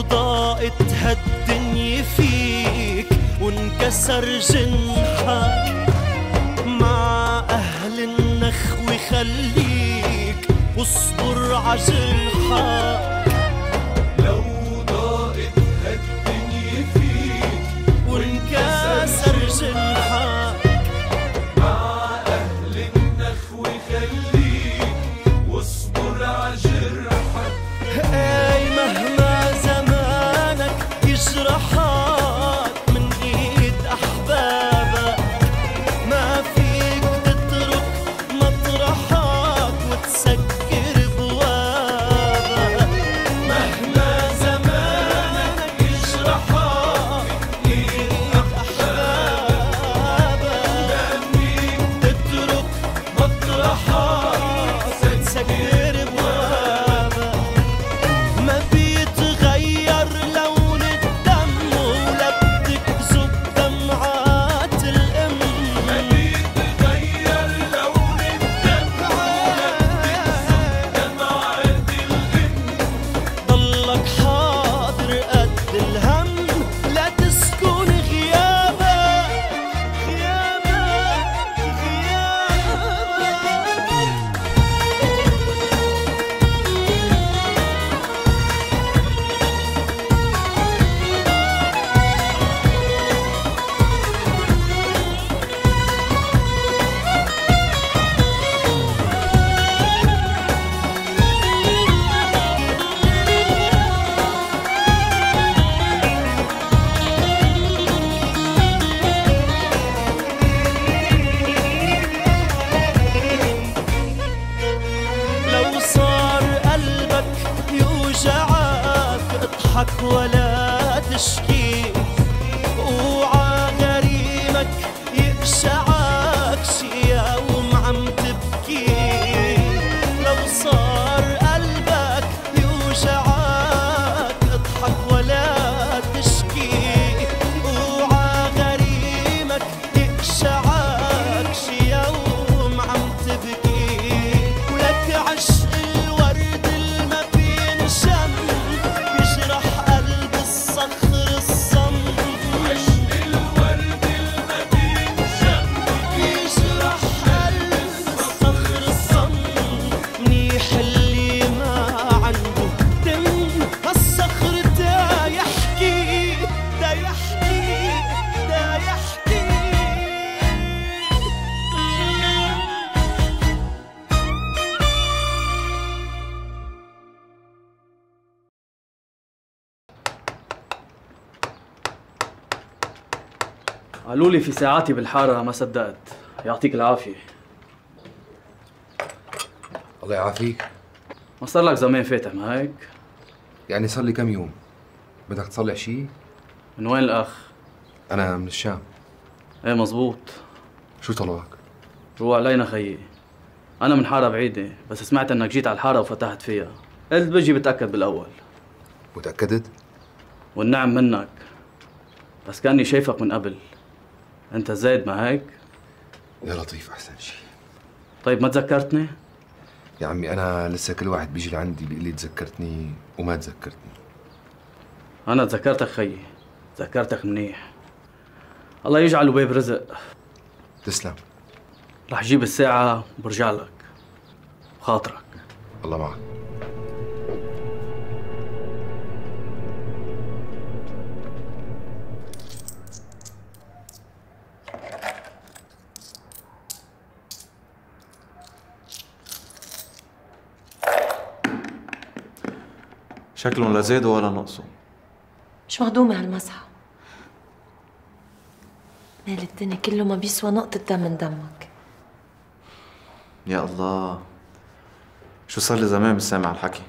وضاقت هالدنيا فيك وانكسر جنحك، مع أهل النخوة خليك واصبر عجرحك. لو ضاقت هالدنيا فيك وانكسر جنحك، مع أهل النخوة خليك واصبر عجرحك. أي مهما زمانك يجرحك من إيد أحبابك، ما فيك تترك مطرحك وتسكر بوابك. مهما زمانك يجرحك من إيد أحبابك، ما فيك تترك مطرحك وتسكر. اضحك ولا تشكي، اوعى غريمك يقشعك شي يوم عم تبكي. لو صار قلبك يوجعك اضحك ولا تشكي، اوعى غريمك يقشعك شي يوم عم تبكي. ولك عشق الورد الما بين شم قالوا لي في ساعاتي بالحاره، ما صدقت. يعطيك العافيه. الله يعافيك. ما صار لك زمان فاتح ما هيك؟ يعني صار لي كم يوم. بدك تصلح شيء؟ من وين الاخ؟ انا من الشام. ايه مزبوط. شو طلبك؟ روح علينا خيي. انا من حاره بعيده، بس سمعت انك جيت على الحاره وفتحت فيها، قلت بجي بتاكد بالاول. وتاكدت؟ والنعم منك، بس كاني شايفك من قبل. انت زايد ما هيك؟ يا لطيف احسن شيء. طيب ما تذكرتني؟ يا عمي انا لسه كل واحد بيجي لعندي بيقول لي تذكرتني وما تذكرتني. انا تذكرتك خيي، تذكرتك منيح. الله يجعله باب رزق. تسلم. رح جيب الساعة وبرجع لك. بخاطرك. الله معك. شكلهم لا زادوا ولا نقصوا. مش مهضومة هالمسحة. مال الدنيا كله ما بيسوى نقطة دم من دمك. يا الله، شو صار لي زمان مش سامع الحكي.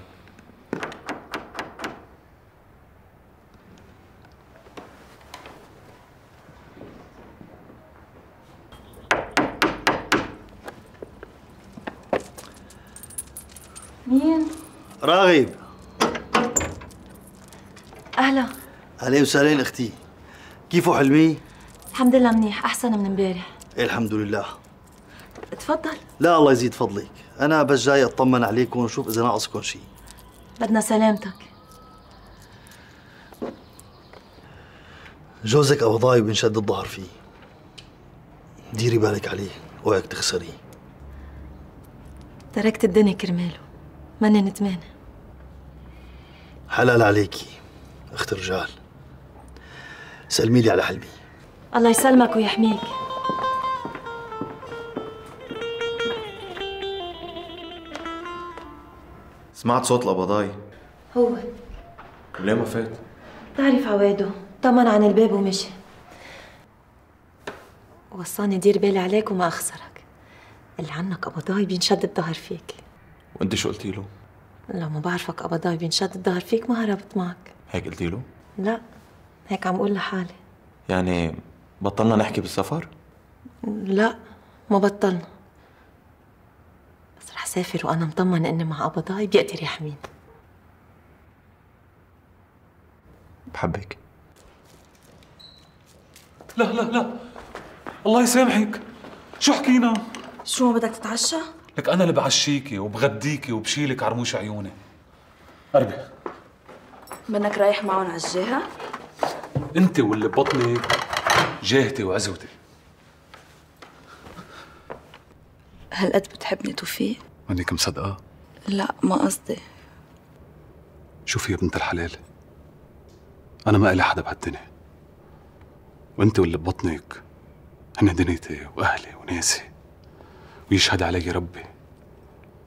مين؟ راغب. أهلا. أهلا وسهلين أختي. كيفو حلمي؟ الحمد لله منيح، أحسن من امبارح. إيه الحمد لله. تفضل. لا الله يزيد فضلك، أنا بس جاي أطمن عليكم وشوف إذا ناقصكم شيء. بدنا سلامتك. جوزك قبضاي بنشد الظهر فيه، ديري بالك عليه واياك تخسريه. تركت الدنيا كرماله، ماني ندمانة. حلال عليكي اخت رجال. سلمي لي على حلمي. الله يسلمك ويحميك. سمعت صوت القبضاي؟ هو ليه ما فات؟ تعرف عواده، طمن عن الباب ومشي. وصاني دير بالي عليك وما اخسرك، اللي عنك قبضاي بينشد الظهر فيك. وانت شو قلتي له؟ لو ما بعرفك قبضاي بينشد الظهر فيك ما هربت معك. هيك قلتي له؟ لا، هيك عم اقول لحالي. يعني بطلنا نحكي بالسفر؟ لا ما بطلنا، بس رح سافر وانا مطمن اني مع قبضاي بيقدر يحميني. بحبك. لا لا لا، الله يسامحك، شو حكينا؟ شو بدك تتعشى؟ لك انا اللي بعشيكي وبغديكي وبشيلك عرموش عيوني. قربي. منك رايح معهم على الجهه؟ انت واللي ببطنك جاهتي وعزوتي. هالقد بتحبني توفيق؟ مانك مصدقه؟ لا ما قصدي. شوفي يا بنت الحلال، أنا ما إلي حدا بهالدنيا، وأنت واللي ببطنك هن دنيتي وأهلي وناسي، ويشهد علي ربي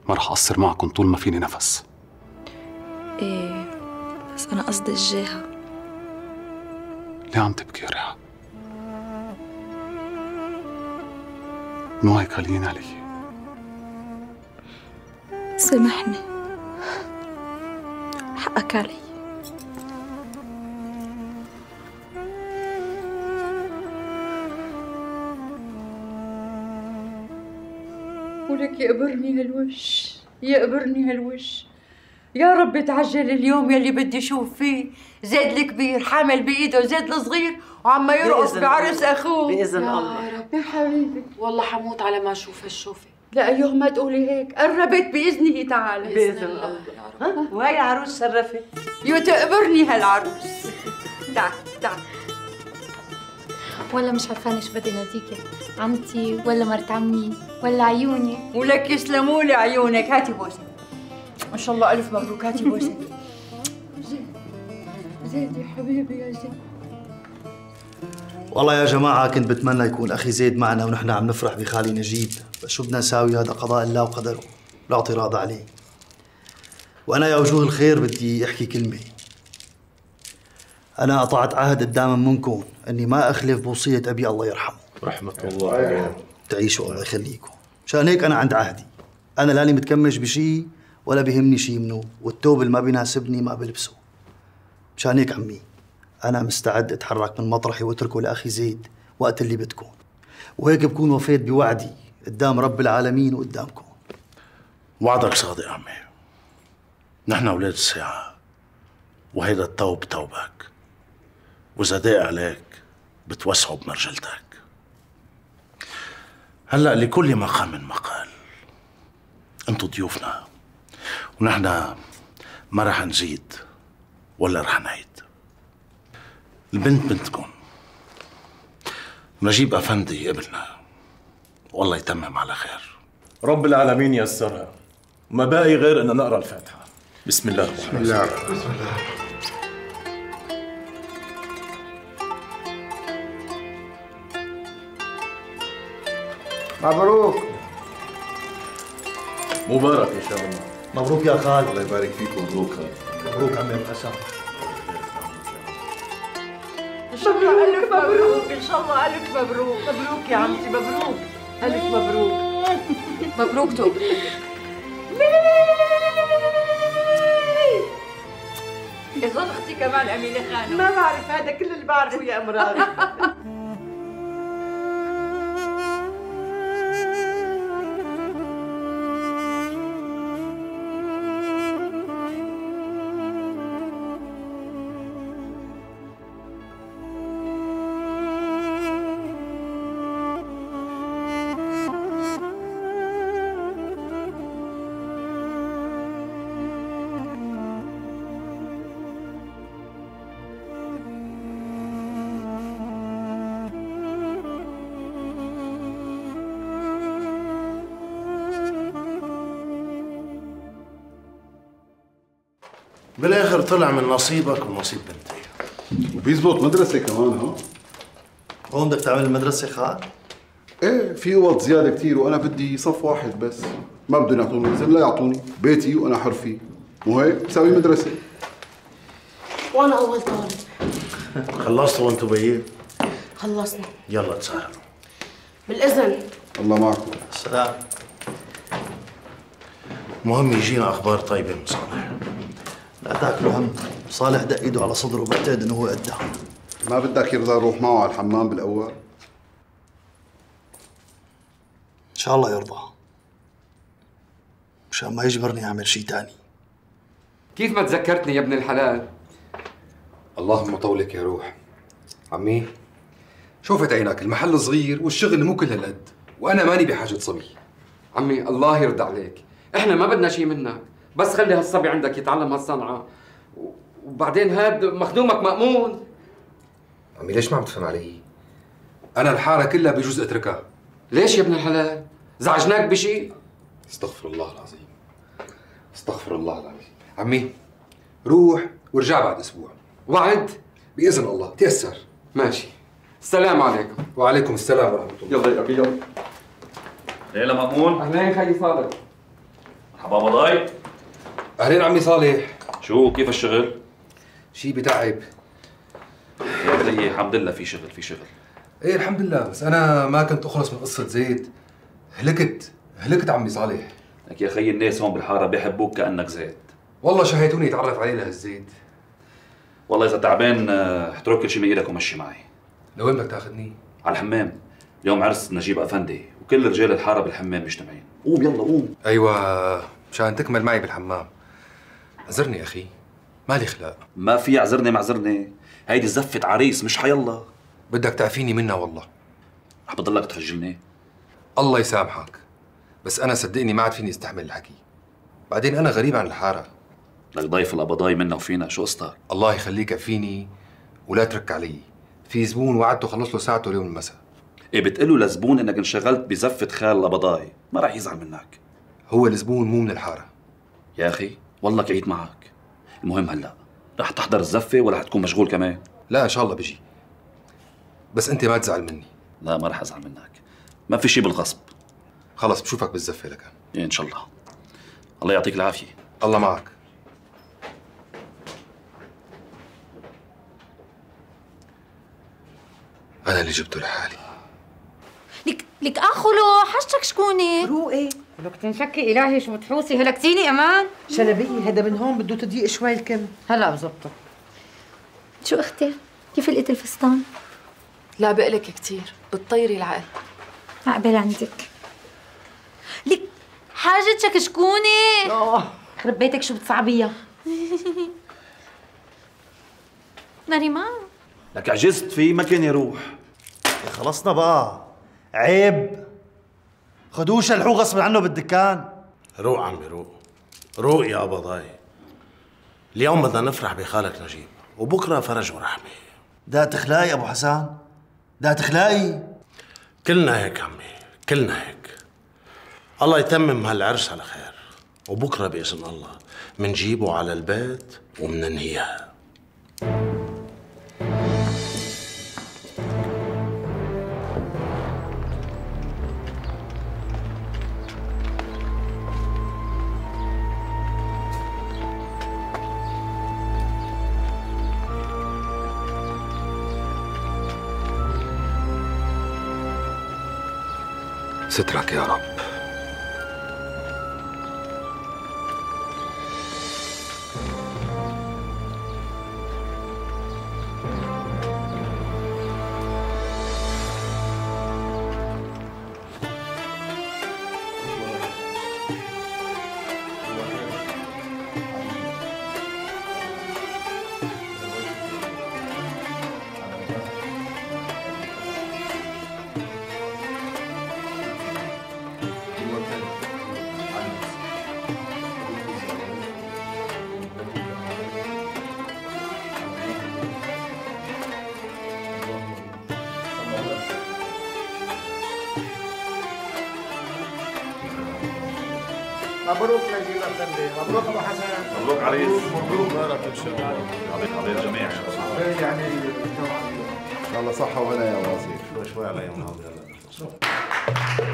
ما رح أقصر معكم طول ما فيني نفس. إيه بس أنا قصدي الجاهة. ليه عم تبكي يا ريحة؟ نوعك غاليين علي. سامحني، حقك علي. ولك يقبرني هالوش، يقبرني هالوش. يا رب تعجل اليوم يلي بدي اشوف فيه زيد الكبير حامل بايده زيد الصغير وعم يرقص بعرس اخوه. باذن الله. يا رب يا حبيبي والله حموت على ما اشوف هالشوفه. لا ايوه ما تقولي هيك، قربت باذنه تعالى. باذن الله يا رب. وهي عروس شرفت. يو تقبرني هالعروس. تعال تعال. ولا مش عرفانه شو بدي ناديكي، عمتي ولا مرت عمي ولا عيوني. ولك يسلموا لي عيونك. هاتي بوسه. ما شاء الله الف مبروك. هاتي بوسه. زيد زيد يا حبيبي يا زيد. والله يا جماعه كنت بتمنى يكون اخي زيد معنا ونحن عم نفرح بخالي نجيب، بس شو بدنا نساوي، هذا قضاء الله وقدره لا اعتراض عليه. وانا يا وجوه الخير بدي احكي كلمه. أنا قطعت عهد قدام منكم إني ما أخلف بوصية أبي الله يرحمه رحمة الله عليه. تعيشوا الله يخليكم. مشان هيك أنا عند عهدي، أنا لاني متكمش بشي ولا بهمني شي منه، والثوب اللي ما بيناسبني ما بلبسه. مشان هيك عمي أنا مستعد أتحرك من مطرحي وأتركه لأخي زيد وقت اللي بدكم، وهيك بكون وفيت بوعدي قدام رب العالمين وقدامكم. وعدك صادق عمي، نحن أولاد الساعة، وهيدا الثوب ثوبك، وإذا ضاق عليك بتوسعه بمرجلتك. هلا لكل مقام مقال، انتو ضيوفنا ونحن ما رح نزيد ولا رح نعيد. البنت بنتكم نجيب أفندي ابننا، والله يتمم على خير. رب العالمين يسرها، ما باقي غير أن نقرأ الفاتحة. بسم الله الرحمن الرحيم. بسم الله. مبروك. مبارك ان شاء الله. مبروك يا خالد. الله يبارك فيك. مبروك خالد. مبروك عمي الحسن. ان شاء الله الف مبروك. ان شاء الله الف مبروك. مبروك يا عمتي، مبروك، الف مبروك. مبروك توبريك. اظن اختي كمان امينه خانم. ما بعرف، هذا كل اللي بعرفه يا امراض. بالاخر طلع من نصيبك ونصيب بنتي. وبيزبط مدرسه كمان. ها هون بدك تعمل المدرسه خاء؟ ايه في وقت زياده كثير وانا بدي صف واحد بس، ما بدهم يعطوني، اذا لا يعطوني بيتي وانا حر فيه، مو هيك؟ بساوي مدرسه. وانا اول طالب. خلصتوا وانتوا بيي؟ خلصنا. يلا تسهروا. بالاذن. الله معكم. السلام. مهم يجينا اخبار طيبه من صالح. لا تاكلوا هم، صالح دق ايده على صدره وبعتقد انه هو قدها. ما بدك يرضى اروح معه على الحمام بالاول؟ ان شاء الله يرضى، مشان ما يجبرني اعمل شيء ثاني. كيف ما تذكرتني يا ابن الحلال؟ اللهم طولك يا روح. عمي شوفت عينك، المحل صغير والشغل مو كل هالقد، وانا ماني بحاجه صبي. عمي الله يرضى عليك، احنا ما بدنا شيء منك، بس خلي هالصبي عندك يتعلم هالصنعه، وبعدين هاد مخدومك مأمون. عمي ليش ما عم تفهم علي؟ انا الحاره كلها بجوز اتركها. ليش يا ابن الحلال؟ زعجناك بشيء؟ استغفر الله العظيم، استغفر الله العظيم. عمي روح وارجع بعد اسبوع، وعد باذن الله تيسر. ماشي، السلام عليكم. وعليكم السلام ورحمه الله. يلا يا ابي. ليلى مأمون. اهلين خيي صالح. مرحبا بابا ضاي. اهلين عمي صالح. شو كيف الشغل؟ شي بتعب يا بني. الحمد لله في شغل، في شغل. ايه الحمد لله، بس انا ما كنت اخلص من قصه زيد. هلكت عمي صالح. لك يا خيي الناس هون بالحاره بيحبوك كانك زيد. والله شهيتوني اتعرف عليه لهالزيد. والله اذا تعبان اترك كل شيء من ايدك ومشي معي. لوين بدك تاخذني؟ على الحمام، اليوم عرس نجيب افندي وكل رجال الحاره بالحمام مجتمعين. قوم يلا قوم. ايوه مشان تكمل معي بالحمام. اعذرني يا اخي، مالي خلاق. ما في اعذرني معذرني، هيدي زفه عريس مش حيالله. بدك تعفيني منها والله. رح بضلك تخجلني؟ الله يسامحك، بس انا صدقني ما عاد فيني استحمل الحكي. بعدين انا غريب عن الحاره. لك ضيف القبضاي منا وفينا، شو قصتك؟ الله يخليك عفيني ولا ترك علي. في زبون وعدته خلص له ساعته اليوم المساء. ايه بتقول له لزبون انك انشغلت بزفه خال القبضاي، ما راح يزعل منك. هو الزبون مو من الحاره. يا اخي والله قعيت معك. المهم هلا رح تحضر الزفه ولا رح تكون مشغول كمان؟ لا ان شاء الله بجي، بس انت ما تزعل مني. لا ما رح ازعل منك، ما في شيء بالغصب. خلص بشوفك بالزفه لك. ايه ان شاء الله. الله يعطيك العافيه. الله معك. أنا اللي جبته لحالي. لك آخله حاجتك شكونة؟ روقي. لك تنشكي إلهي شو بتحوسي، هلكتيني أمان؟ شلبية هذا من هون بده تضيق شوي الكم. هلا بظبطه. شو أختي؟ كيف لقيت الفستان؟ لا بقلك كثير، بتطيري العقل. عقبال عندك. لك حاجتك شكونة؟ خرب بيتك شو بتصعبيها. نريمان لك عجزت فيه، ما كان يروح. خلصنا بقى، عيب. خدوه شلحوه غصب عنه بالدكان. روق عمي روق، روق يا أبا ضاي. اليوم بدنا نفرح بخالك نجيب، وبكره فرج ورحمه. ده تخلاقي ابو حسن، ده تخلاقي. كلنا هيك عمي، كلنا هيك. الله يتمم هالعرس على خير، وبكره باذن الله منجيبه على البيت ومننهيها. سترك يا رب. مبروك نجيب الخندق، مبروك ابو حسن، مبروك عريس، مبروك مبارك ان شاء الله على الجميع. يعني ان شاء الله صحه وهنا يا وزير. شوي على يومنا هلا.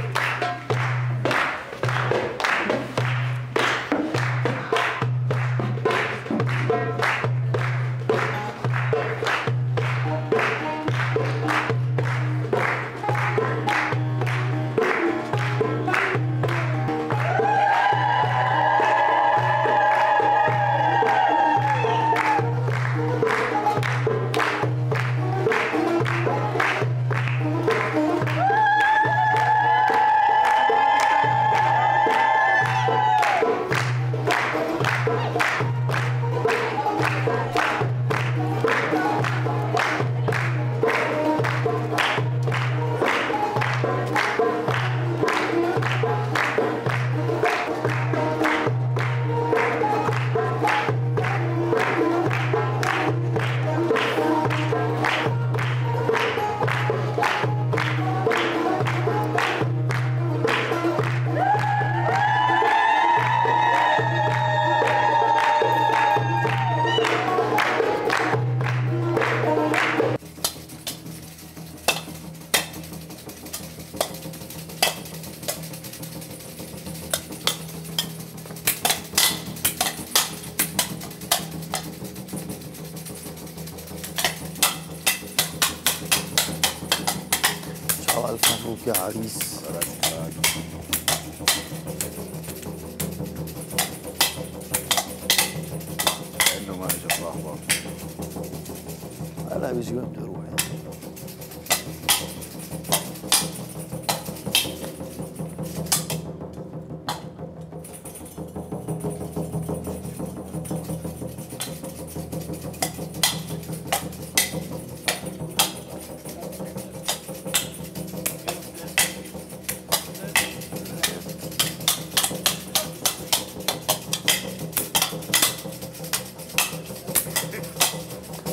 ألف مبروك يا عريس. كأنه ما إجت لحظة. هلا بيجي بده يروح.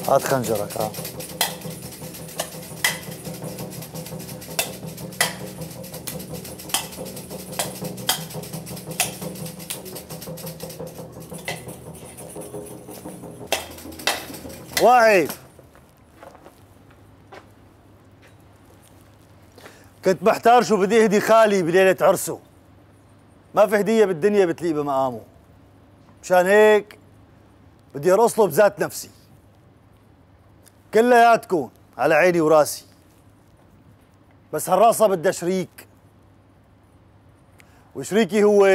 هات خنجرك ها. واعي كنت محتار شو بدي اهدي خالي بليلة عرسه. ما في هدية بالدنيا بتليق بمقامه. مشان هيك بدي ارقص له بذات نفسي. كلياتكم على عيني وراسي، بس هالرقصة بدها شريك، وشريكي هو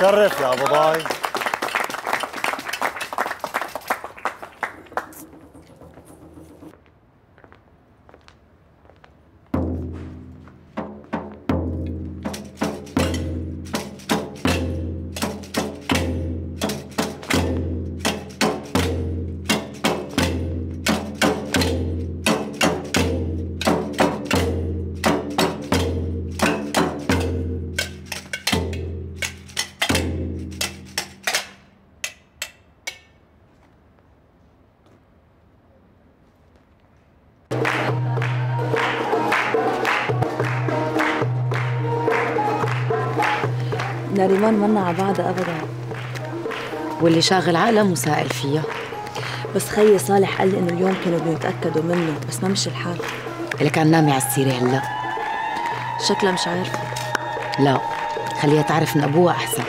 شرف يا أبو ضاي. ناريمان منا على بعضها ابدا، واللي شاغل عقله مسائل فيها. بس خيي صالح قال لي انه اليوم كانوا بيتاكدوا منه، بس ما مشي الحال. لك عم نامي على السيره هلا. شكلها مش عارفه. لا، خليها تعرف من ابوها احسن.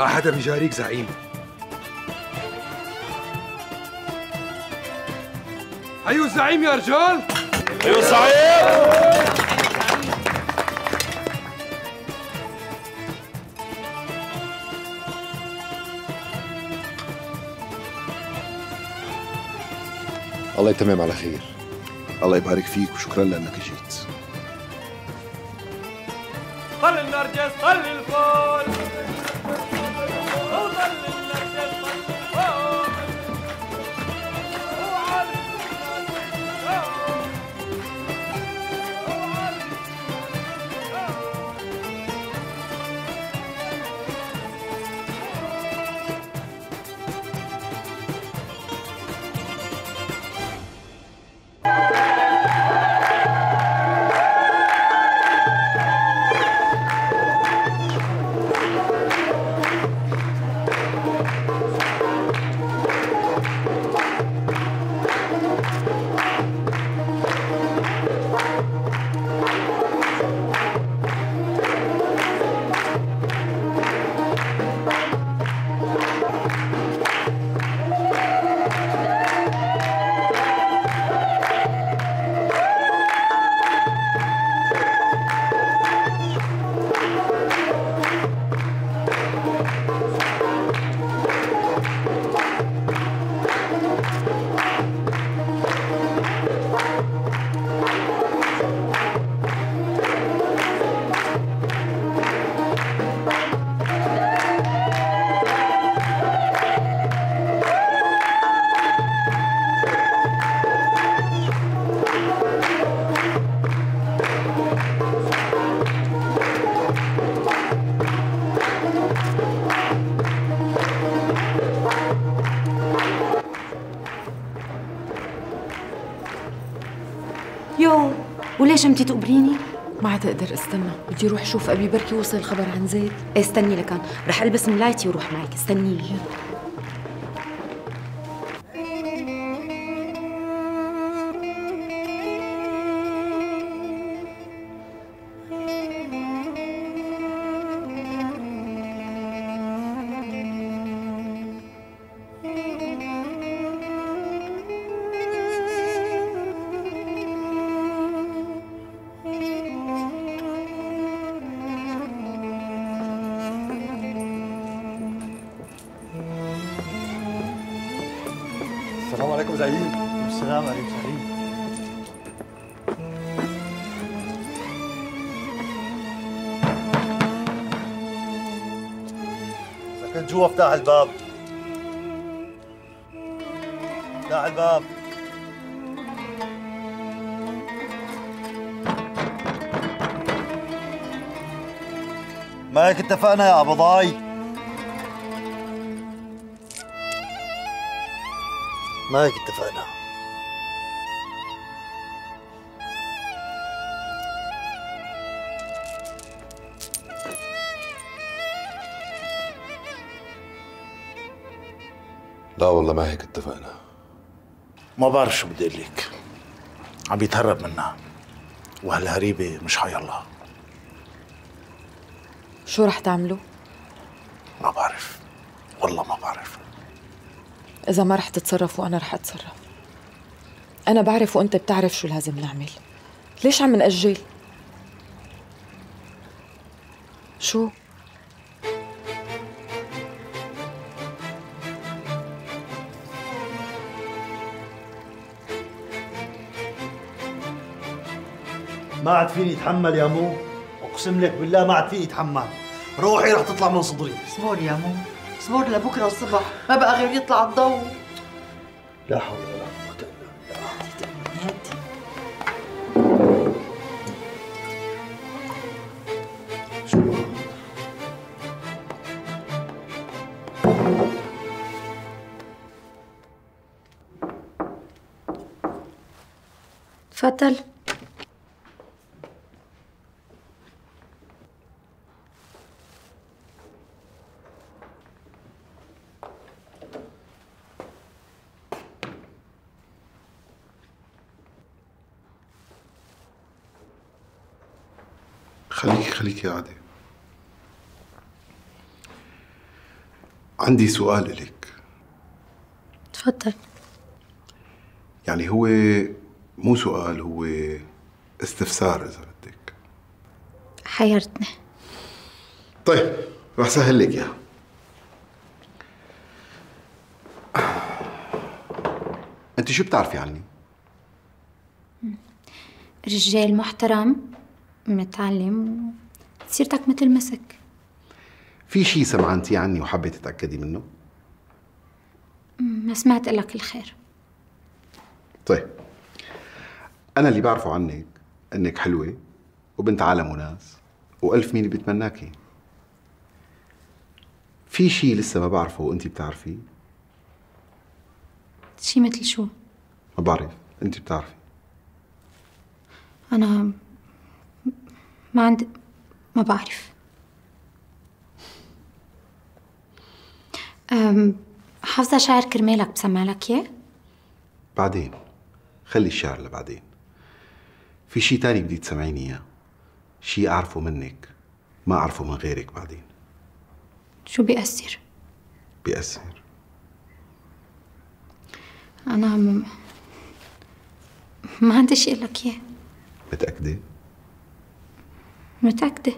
ما حدا بيجاريك زعيم. هيو الزعيم يا رجال. هيو الزعيم. الله يتمم على خير. الله يبارك فيك وشكرا لأنك جيت. طل النرجس طل الفول. ليش أنتي تقبريني؟ ما عاد أقدر استنى، بدي روح شوف أبي بركي وصل الخبر عن زيد. إيه استني لكان، رح ألبس ملايتي وروح معك، استني لي. السلام عليكم زعيم. السلام عليكم زعيم. إذا كنت جوا افتح الباب. افتح الباب. ما هيك اتفقنا يا أبو ضاي؟ ما هيك اتفقنا. لا والله ما هيك اتفقنا. ما بعرف شو بدي اقول لك. عم يتهرب منا وهالهريبه مش حي الله. شو رح تعملوا؟ ما بعرف والله ما بعرف. إذا ما رح تتصرف وأنا رح أتصرف. أنا بعرف وأنت بتعرف شو لازم نعمل. ليش عم نأجل؟ شو؟ ما عاد فيني أتحمل يا مو، أقسم لك بالله ما عاد فيني أتحمل. روحي رح تطلع من صدري. اصبر يا مو، اصبر لبكره الصبح، ما بقى غير يطلع الضوء. لا حول ولا قوة الا بالله. هادي هادي. شو تفضل. خليكي قاعدة. عندي سؤال إلك. تفضل. يعني هو مو سؤال، هو استفسار إذا بدك. حيرتني. طيب رح سهل لك إياها. أنت شو بتعرفي عني؟ رجال محترم متعلم، سيرتك مثل مسك. في شي سمعتي عني وحابه تتاكدي منه؟ ما سمعت لك الخير. طيب انا اللي بعرفه عنك انك حلوه وبنت عالم وناس والف مين بتمناكي. في شي لسه ما بعرفه وانت بتعرفيه؟ شي مثل شو؟ ما بعرف، انت بتعرفي. انا ما بعرف. حافظة شعر كرمالك، بسمع لك اياه؟ بعدين، خلي الشعر لبعدين. في شي تاني بدي تسمعيني اياه، شي اعرفه منك ما اعرفه من غيرك. بعدين شو بيأثر؟ بيأثر. انا ما عندي شي لك اياه. متأكدة؟ متأكدة.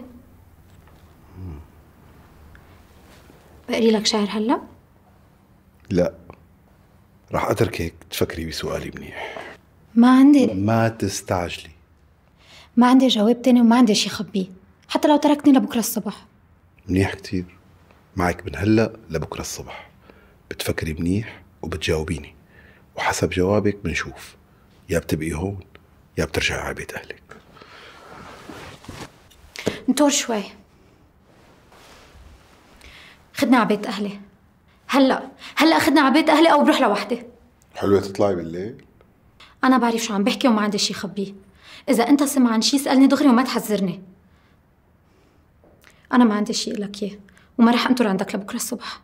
بقري لك شعر هلا؟ لا، رح اتركك تفكري بسؤالي منيح. ما تستعجلي. ما عندي جواب تاني وما عندي شي خبيه، حتى لو تركتني لبكره الصبح. منيح كتير، معك من هلا لبكره الصبح، بتفكري منيح وبتجاوبيني، وحسب جوابك بنشوف يا بتبقي هون يا بترجعي على بيت اهلك. انطر شوي، خدنا على بيت اهلي. هلا خدنا على بيت اهلي او بروح لوحدي. حلوه تطلعي بالليل؟ انا بعرف شو عم بحكي وما عندي شي خبيه. اذا انت سمع عن شي اسالني دغري وما تحذرني. انا ما عندي شي لك اياه وما رح انطر عندك لبكره الصبح.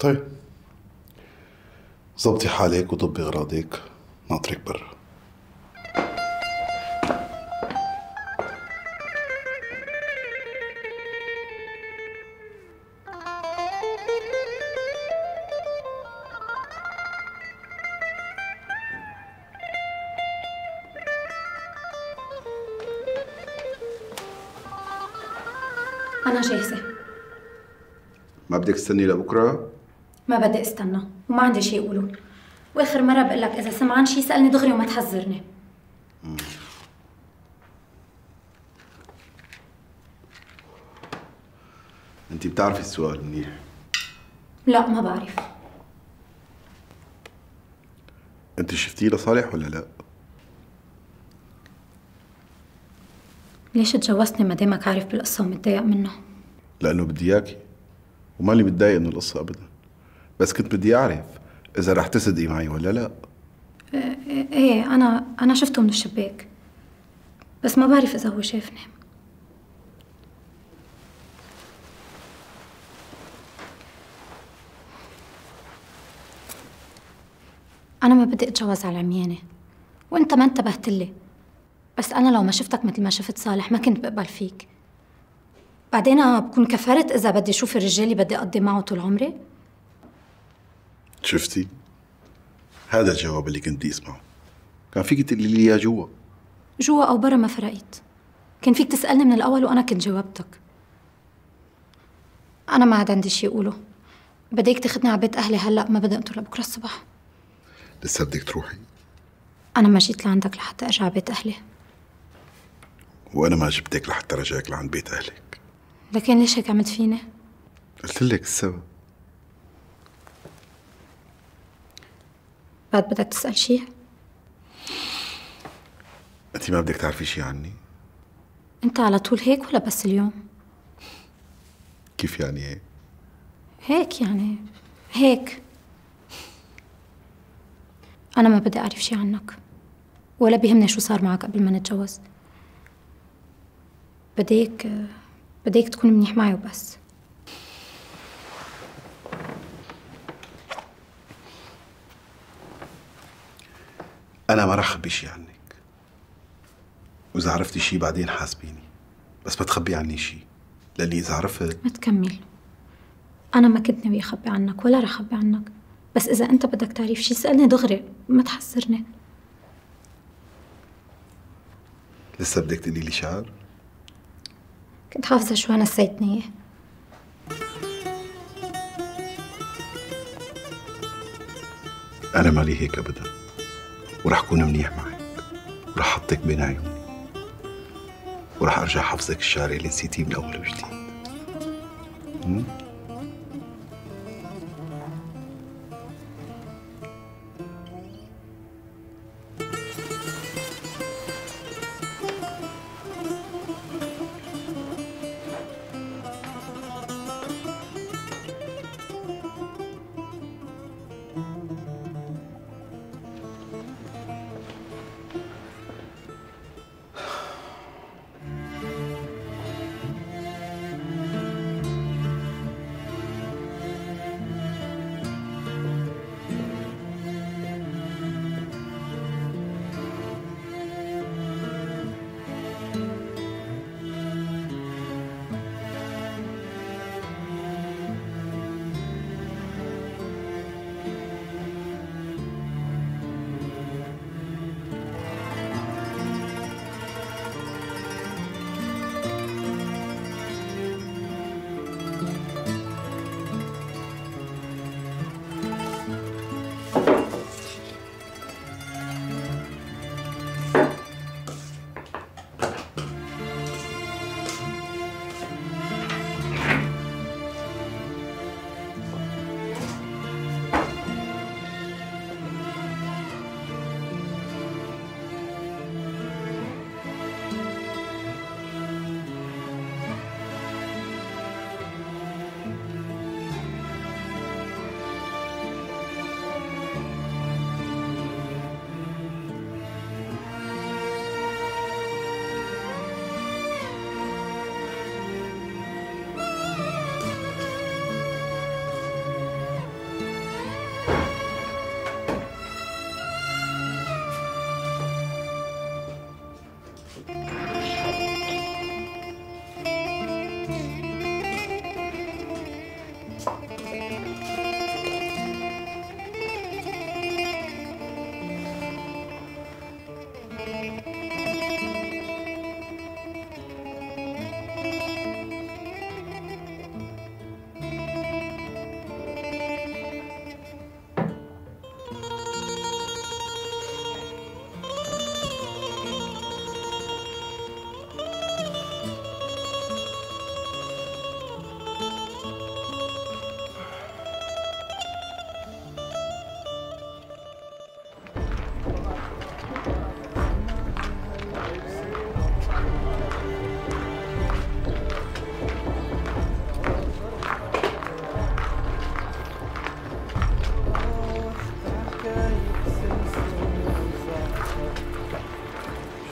طيب ظبطي حالك وضبي اغراضك، ناطرك برا. أنا جاهزة. ما بدك تستني لبكرة؟ ما بدي استنى وما عندي شي أقوله، وآخر مرة بقول لك إذا سمعان شي سألني دغري وما تحذرني. أنت بتعرفي السؤال منيح؟ لا ما بعرف. أنت شفتيه لصالح ولا لا؟ ليش تجوزتني ما دامك عارف بالقصة ومتضايق منه؟ لأنه بدي إياكي، ومالي متضايق من القصة أبدا، بس كنت بدي أعرف إذا رح تصدقي معي ولا لا. إيه أنا شفته من الشباك، بس ما بعرف إذا هو شافني. أنا ما بدي أتجوز على عميانة، وأنت ما انتبهت لي. بس أنا لو ما شفتك مثل ما شفت صالح ما كنت بقبل فيك. بعدين بكون كفرت إذا بدي أشوف الرجال اللي بدي أقضي معه طول عمري. شفتي؟ هذا الجواب اللي كنت بدي أسمعه. كان فيك تقولي لي إياه جوا أو برا ما فرقت. كان فيك تسألني من الأول وأنا كنت جاوبتك. أنا ما عاد عندي شي أقوله. بديك تاخدني على بيت أهلي هلا، ما بدي أنطر لبكره الصبح. لسه بدك تروحي؟ أنا ما جيت لعندك لحتى أرجع بيت أهلي. وأنا ما جبتك لحتى رجعك لعند بيت أهلك. لكن ليش هيك عملت فيني؟ قلت لك السبب. بعد بدك تسأل شي؟ أنت ما بدك تعرفي شي عني؟ أنت على طول هيك ولا بس اليوم؟ كيف يعني هيك؟ هيك يعني هيك. أنا ما بدي أعرف شي عنك، ولا بيهمني شو صار معك قبل ما نتجوز. بديك تكون منيح معي وبس. أنا ما رح أخبي شي عنك. وإذا عرفتي شي بعدين حاسبيني، بس ما تخبي عني شي، لأني إذا عرفت ما تكمل. أنا ما كنت ناوي أخبي عنك ولا رح أخبي عنك، بس إذا أنت بدك تعرف شي سألني دغري، ما تحسرني. لسه بدك تقولي لي شعر؟ كنت حافظة شو أنا نسيتني إياه. أنا مالي هيك أبدا، ورح كون منيح معك، ورح حطك بين عيوني، ورح أرجع حفظك الشعر اللي نسيتيه من أول وجديد.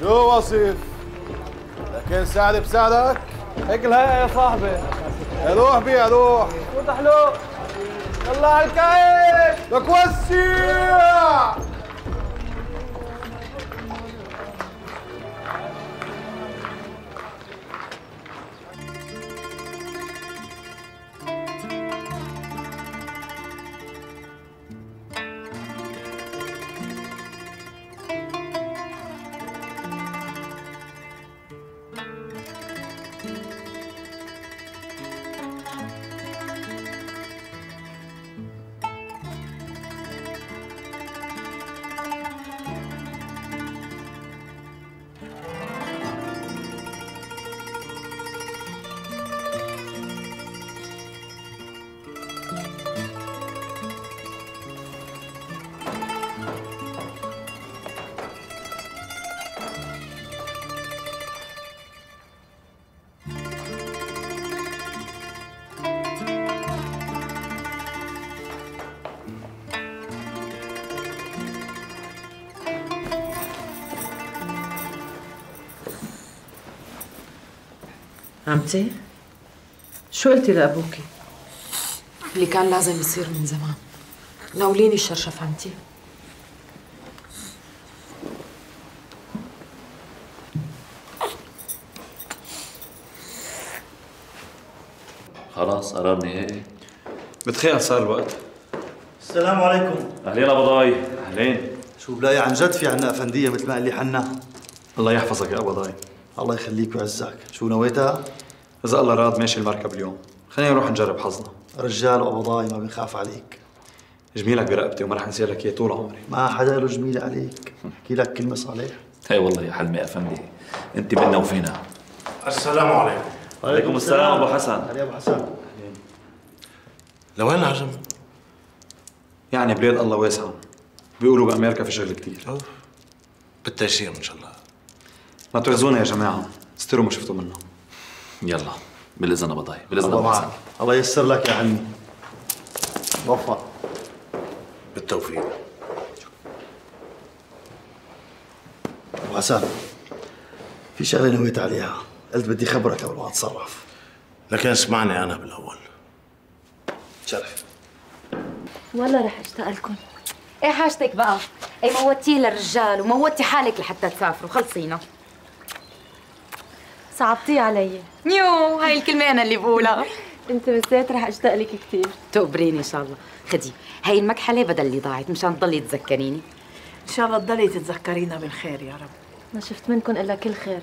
شو وصيف؟ لكن ساعدي بساعدك؟ هيك الهيئة يا صاحبي. روح بيها روح. شو تحلو؟ يلا على الكعب. لك وسع. عمتي شو قلتي لابوكي؟ اللي كان لازم يصير من زمان. ناوليني الشرشف عمتي. خلاص قرار نهائي. بتخيل صار الوقت. السلام عليكم. اهلين ابو ضاي. اهلين. شو بلاقي عن جد في عنا افنديه مثل ما قال لي حنا. الله يحفظك يا ابو ضاي. الله يخليك ويعزك. شو نويتها؟ اذا الله راد ماشي المركب اليوم. خلينا نروح نجرب حظنا. رجال ابو ضاي ما بنخاف عليك. جميلك برقبتي وما رح انسى لك اياه طول عمري. ما حدا له جميل عليك. احكي لك كلمه صالح. اي والله يا حلمي افندي. انت منا وفينا. السلام عليكم. وعليكم السلام ابو حسن. علي ابو حسن. لوين عجم؟ يعني بلاد الله واسعه. بيقولوا بامريكا في شغل كثير. بالتيسير ان شاء الله. ما ترزونا يا جماعه، استروا ما شفتوا منهم. يلا بالاذن ابو ضاي، بالاذن ابو حسن. الله ييسر لك يا عمي. موفق. بالتوفيق. ابو حسن، في شغله نويت عليها، قلت بدي خبرك قبل ما اتصرف. لكن اسمعني انا بالاول. شرف. والله رح اشتاق لكم. ايه حاجتك بقى؟ ايه موتيه للرجال وموتي حالك لحتى تسافروا، خلصينا. صعبتيه علي. يو هاي الكلمة أنا اللي بقولها. أنت بالذات رح أشتاق لك كثير. تقبريني إن شاء الله، خدي، هاي المكحلة بدل اللي ضاعت مشان تضلي تذكريني. إن شاء الله تضلي تتذكرينا بالخير يا رب. ما شفت منكم إلا كل خير.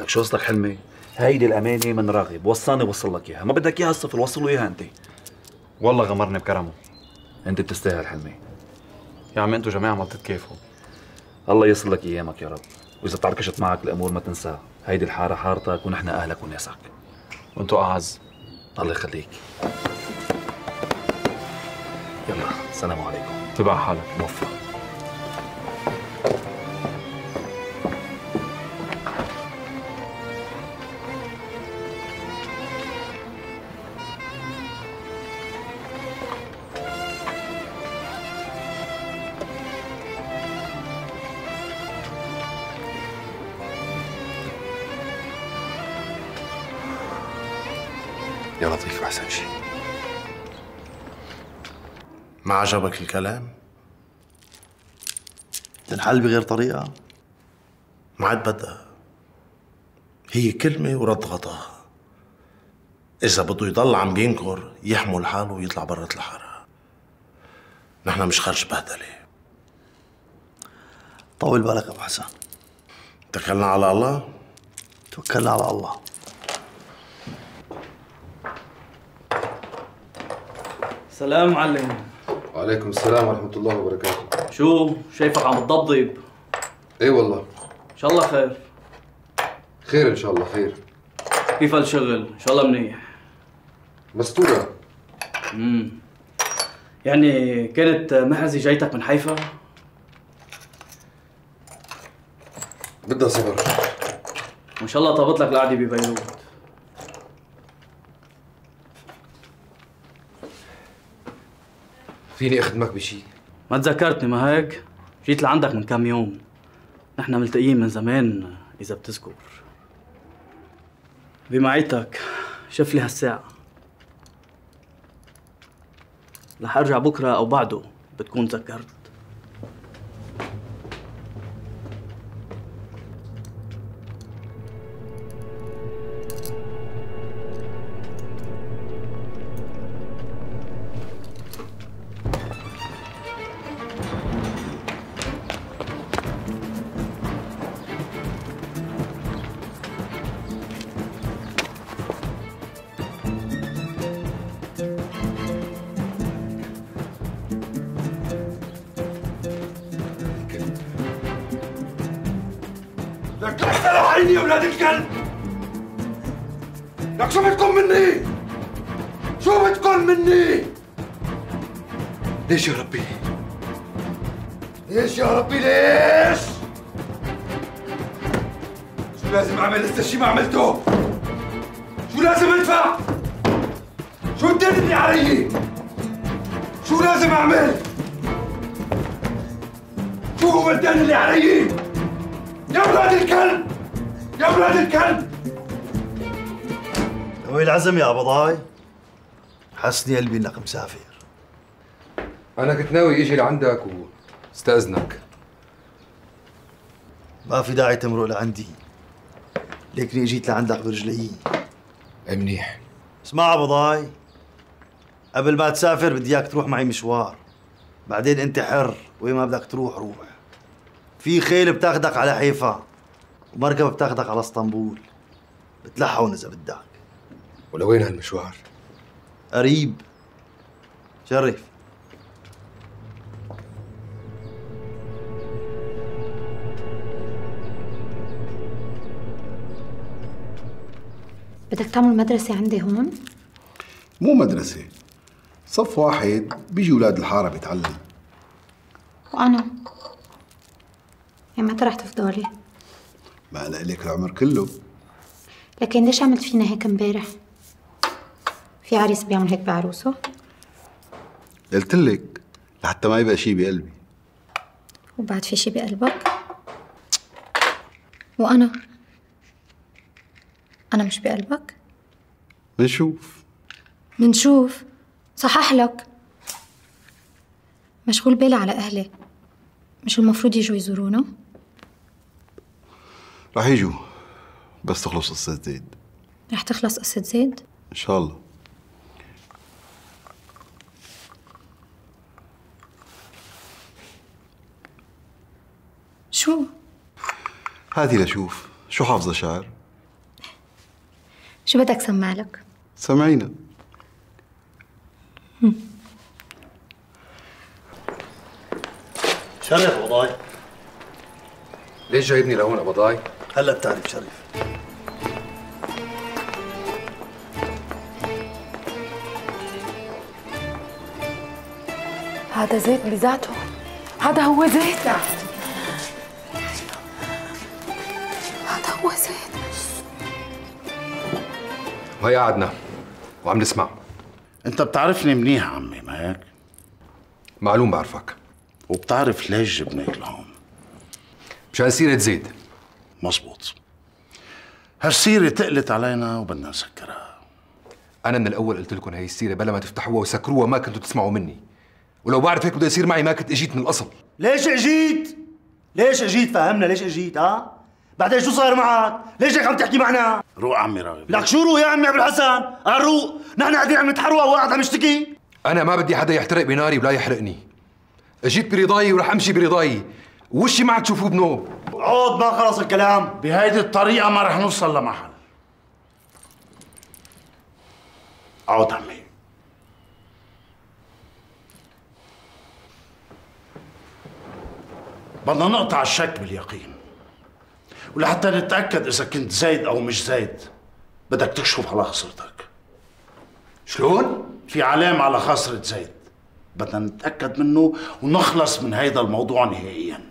لك شو قصدك حلمي؟ هيدي الأمانة من راغب، وصاني وصل لك إياها، ما بدك إياها الصفر، وصلوا إياها أنت. والله غمرني بكرمه. أنت بتستاهل حلمي. يا عمي انتوا جماعه ما بتتكافوا. الله يصل لك ايامك يا رب، واذا تعركشت معك الامور ما تنساها، هيدي الحاره حارتك ونحن اهلك وناسك. وانتوا اعز. الله يخليك. يلا السلام عليكم. تبع حالك موفق. يا لطيف أحسن شيء. ما عجبك الكلام؟ تنحل بغير طريقة؟ ما عاد بدها. هي كلمة ورد غطاها. إذا بده يضل عم ينكر يحمل حاله ويطلع برة الحارة. نحن مش خرج بهدلة. طول بالك أبو حسن. توكلنا على الله؟ توكلنا على الله. السلام عليكم. وعليكم السلام ورحمة الله وبركاته. شو شايفك عم تضبضب؟ ايه والله. ان شاء الله خير. خير ان شاء الله خير. كيف الشغل؟ ان شاء الله منيح. مستورة. يعني كانت محزي جايتك من حيفا؟ بدها صبر. وان شاء الله طابت لك القعدة ببيروت. فيني اخدمك بشي؟ ما تذكرتني ما هيك؟ جيت لعندك من كم يوم. نحن ملتقيين من زمان اذا بتذكر. بمعيتك شف لي هالساعة. رح ارجع بكره او بعده بتكون تذكرت. لك لك سلام عليني يا ولاد الكلب! لك شو بدكم مني؟ شو بدكم مني؟ ليش يا ربي؟ ليش يا ربي ليش؟ شو لازم اعمل لسه شي ما عملته؟ شو لازم ادفع؟ شو بتدلني علي؟ شو لازم اعمل؟ شو هو الدين اللي علي؟ يا ولاد الكلب! يا ولاد الكلب! قوي العزم يا ابو ضاي. حسني قلبي انك مسافر. انا كنت ناوي اجي لعندك واستاذنك. ما في داعي تمرق لعندي. لكني اجيت لعندك برجلي. منيح. اسمع ابو ضاي، قبل ما تسافر بدي اياك تروح معي مشوار، بعدين انت حر وين ما بدك تروح روح. في خيل بتاخدك على حيفا ومركبه بتاخدك على اسطنبول، بتلحقون اذا بدك. ولوين هالمشوار؟ قريب. شرف. بدك تعمل مدرسة عندي هون؟ مو مدرسة، صف واحد بيجي ولاد الحارة بيتعلم. وأنا؟ يعني متى رح تفضلي؟ ما أنا إلك العمر كله. لكن ليش عملت فينا هيك امبارح؟ في عريس بيعمل هيك بعروسه؟ قلت لك لحتى ما يبقى شي بقلبي. وبعد في شي بقلبك؟ وأنا؟ أنا مش بقلبك؟ منشوف منشوف. صحح لك، مشغول بالي على أهلي، مش المفروض يجوا يزورونا؟ رح يجوا بس تخلص قصة زيد. رح تخلص قصة زيد؟ إن شاء الله. شو؟ هاتي لشوف، شو حافظة شعر؟ شو بدك سمع لك؟ سمعينا. شرف ابو ضاي. ليش جايبني لهون ابو ضاي؟ هلا بتعرف شرف. هذا زيت بذاته، هذا هو زيت. هذا هو زيت. وهي قعدنا وعم نسمع. انت بتعرفني منيح عمي، ما هيك؟ معلوم بعرفك. وبتعرف ليش جبناك لهون؟ مشان سيرة زيد. مزبوط. هالسيرة تقلت علينا وبدنا نسكرها. انا من الاول قلت لكم هي السيرة بلا ما تفتحوها وسكروها ما كنتوا تسمعوا مني، ولو بعرف هيك بده يصير معي ما كنت اجيت من الاصل. ليش اجيت؟ ليش اجيت؟ فهمنا ليش اجيت. ها؟ بعدين شو صار معك؟ ليش هيك عم تحكي معنا؟ روق عمي راغب. لك شو روق يا عمي عبد الحسن؟ روق، نحن قاعدين عم نتحروق وقاعد عم يشتكي. انا ما بدي حدا يحترق بناري ولا يحرقني. اجيت برضاي ورح امشي برضاي، وشي ما عاد تشوفوه بنوب. عود ما خلص الكلام، بهيدي الطريقة ما رح نوصل لمحل. عود عمي. بدنا نقطع الشك باليقين. ولحتى نتأكد إذا كنت زايد أو مش زايد بدك تكشف على خسرتك. شلون؟ في علامة على خسرة زايد بدنا نتأكد منه ونخلص من هيدا الموضوع نهائياً.